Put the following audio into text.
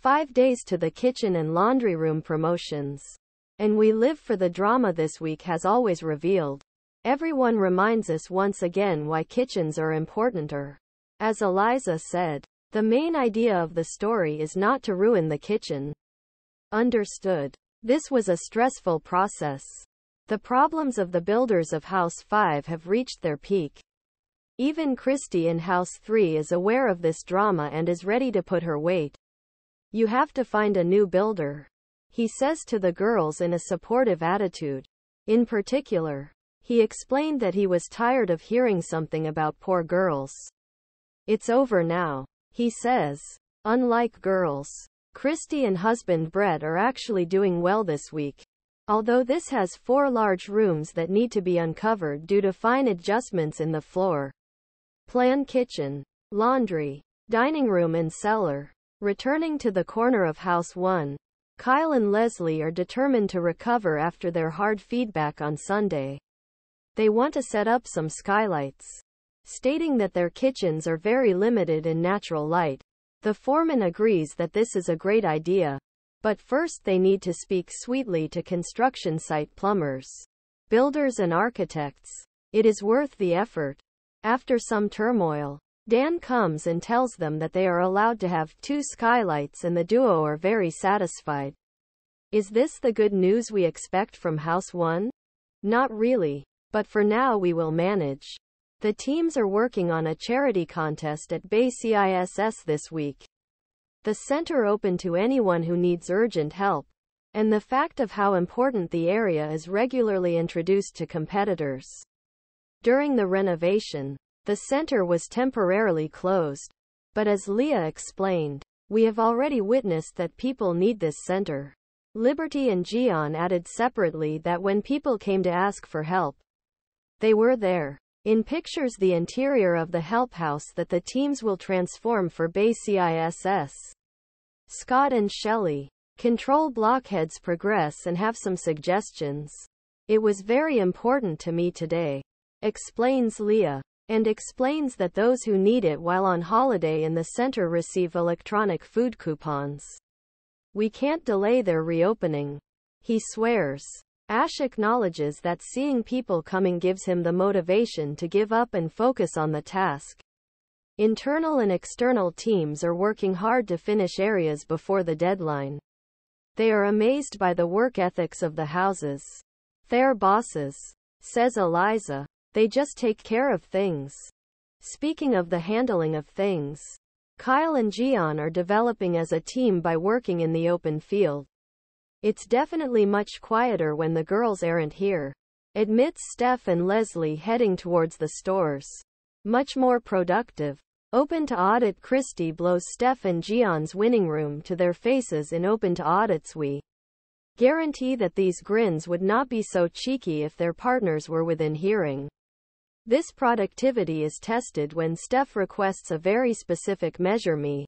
5 days to the kitchen and laundry room promotions. And we live for the drama this week has always revealed. Everyone reminds us once again why kitchens are importanter. As Eliza said, the main idea of the story is not to ruin the kitchen. Understood. This was a stressful process. The problems of the builders of House 5 have reached their peak. Even Kristy in House 3 is aware of this drama and is ready to put her weight. You have to find a new builder, he says to the girls in a supportive attitude. In particular, he explained that he was tired of hearing something about poor girls. It's over now, he says. Unlike girls, Kristy and husband Brett are actually doing well this week. Although this has 4 large rooms that need to be uncovered due to fine adjustments in the floor plan, kitchen, laundry, dining room and cellar. Returning to the corner of House 1, Kyle and Leslie are determined to recover after their hard feedback on Sunday. They want to set up some skylights, stating that their kitchens are very limited in natural light. The foreman agrees that this is a great idea. But first they need to speak sweetly to construction site plumbers, builders and architects. It is worth the effort. After some turmoil, Dan comes and tells them that they are allowed to have 2 skylights and the duo are very satisfied. Is this the good news we expect from House 1? Not really. But for now we will manage. The teams are working on a charity contest at Bay CISS this week. The center open to anyone who needs urgent help, and the fact of how important the area is regularly introduced to competitors. During the renovation, the center was temporarily closed, but as Leah explained, we have already witnessed that people need this center. Liberty and Gian added separately that when people came to ask for help, they were there. In pictures the interior of the help house that the teams will transform for Bay CISS. Scott and Shelley, control blockheads, progress and have some suggestions. It was very important to me today, explains Leah, and explains that those who need it while on holiday in the center receive electronic food coupons. We can't delay their reopening, he swears. Ash acknowledges that seeing people coming gives him the motivation to give up and focus on the task. Internal and external teams are working hard to finish areas before the deadline. They are amazed by the work ethics of the houses. Their bosses, says Eliza, they just take care of things. Speaking of the handling of things, Kyle and Gian are developing as a team by working in the open field. It's definitely much quieter when the girls aren't here, admits Steph and Leslie heading towards the stores. Much more productive. Open to audit. Kristy blows Steph and Gian's winning room to their faces in open to audits. We guarantee that these grins would not be so cheeky if their partners were within hearing. This productivity is tested when Steph requests a very specific measure. Me.